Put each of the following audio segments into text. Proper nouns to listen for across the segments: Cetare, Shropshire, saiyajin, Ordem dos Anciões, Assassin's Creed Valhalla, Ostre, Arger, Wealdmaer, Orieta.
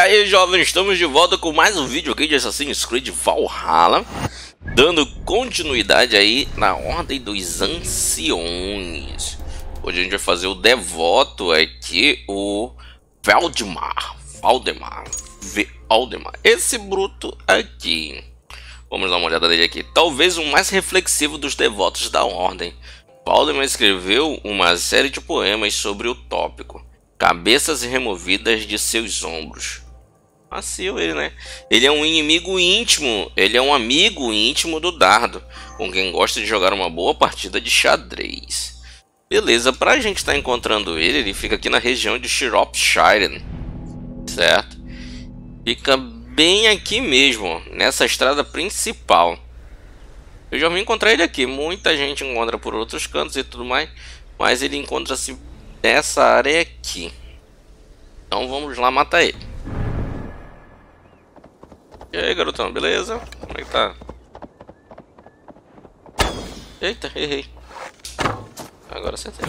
aí, jovens, estamos de volta com mais um vídeo aqui de Assassin's Creed Valhalla, dando continuidade aí na Ordem dos Anciões. Hoje a gente vai fazer o devoto aqui, o Wealdmaer, esse bruto aqui. Vamos dar uma olhada nele aqui, talvez o mais reflexivo dos devotos da Ordem. Wealdmaer escreveu uma série de poemas sobre o tópico. Cabeças removidas de seus ombros. Macio ele, né? Ele é um inimigo íntimo. Ele é um amigo íntimo do dardo, com quem gosta de jogar uma boa partida de xadrez. Beleza, pra gente estar encontrando ele, ele fica aqui na região de Shropshire, certo? Fica bem aqui mesmo, nessa estrada principal. Eu já vim encontrar ele aqui. Muita gente encontra por outros cantos e tudo mais, mas ele encontra-se nessa área aqui. Então vamos lá matar ele. E aí, garotão, beleza? Como é que tá? Eita, errei. Agora acertei.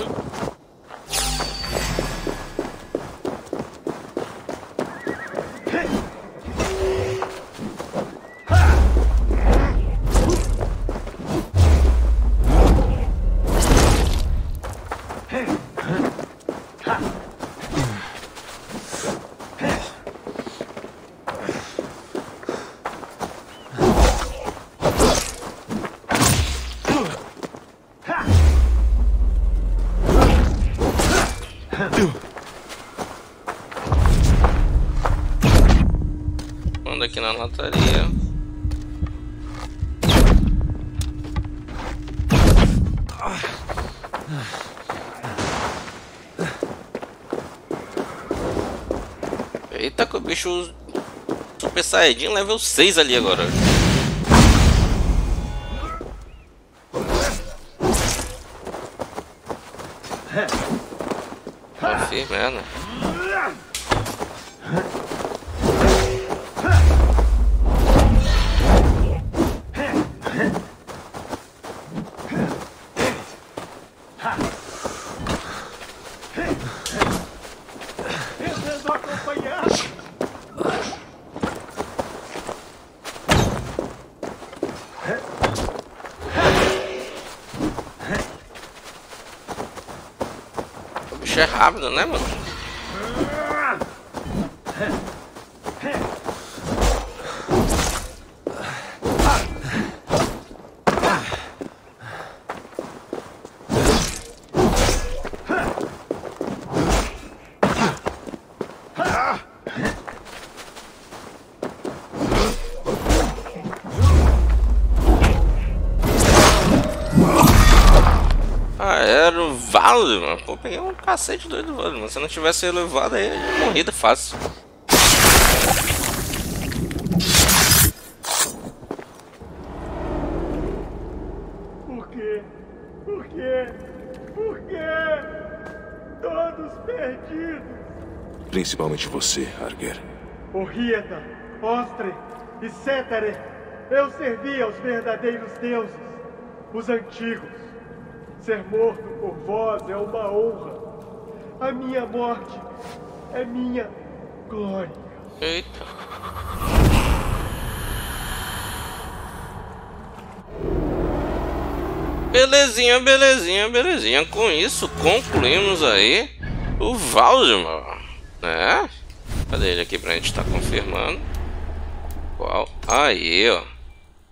Manda aqui na lataria. Eita, que o bicho super saiyajin level 6 ali agora. Merda. É rápido, né, mano? Mano. Pô, peguei um cacete doido, mano. Se eu não tivesse elevado aí, eu tinha morrido fácil. Por quê? Por quê? Por quê? Todos perdidos. Principalmente você, Arger. Orieta, Ostre e Cetare. Eu servi aos verdadeiros deuses, os antigos. Ser morto por vós é uma honra. A minha morte é minha glória. Eita. Belezinha, belezinha, belezinha. Com isso concluímos aí o Wealdmaer, né? Cadê ele aqui pra gente estar confirmando? Qual? Aí, ó.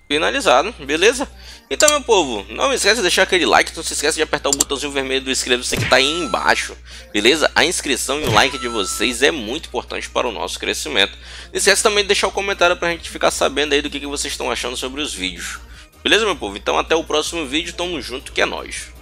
Finalizado, beleza? Então, meu povo, não esquece de deixar aquele like, não se esquece de apertar o botãozinho vermelho do inscreva-se que tá aí embaixo, beleza? A inscrição e o like de vocês é muito importante para o nosso crescimento. Não esquece também de deixar o comentário pra gente ficar sabendo aí do que vocês estão achando sobre os vídeos. Beleza, meu povo? Então até o próximo vídeo, tamo junto, que é nóis.